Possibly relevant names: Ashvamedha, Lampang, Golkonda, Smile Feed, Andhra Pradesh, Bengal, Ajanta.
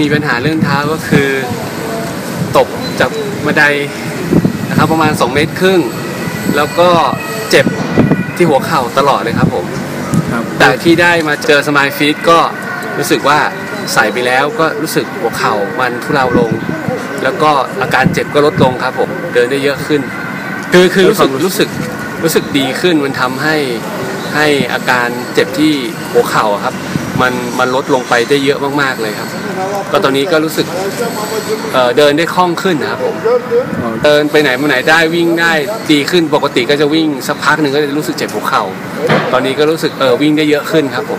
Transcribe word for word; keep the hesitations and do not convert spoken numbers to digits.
มีปัญหาเรื่องเท้าก็คือตกจากบันไดนะครับประมาณสองเมตรครึ่งแล้วก็เจ็บที่หัวเข่าตลอดเลยครับผมแต่ที่ได้มาเจอสมายฟีดก็รู้สึกว่าใส่ไปแล้วก็รู้สึกหัวเข่ามันทุเลาลงแล้วก็อาการเจ็บก็ลดลงครับผมเดินได้เยอะขึ้นคือคือรู้สึกรู้สึกรู้สึกดีขึ้นมันทำให้ให้อาการเจ็บที่หัวเข่าครับมันมันลดลงไปได้เยอะมากๆเลยครับก็ตอนนี้ก็รู้สึกเอ่อเดินได้คล่องขึ้นนะครับผมเดินไปไหนมาไหนได้วิ่งได้ดีขึ้นปกติก็จะวิ่งสักพักหนึ่งก็จะรู้สึกเจ็บหัวเข่าตอนนี้ก็รู้สึกเออวิ่งได้เยอะขึ้นครับผม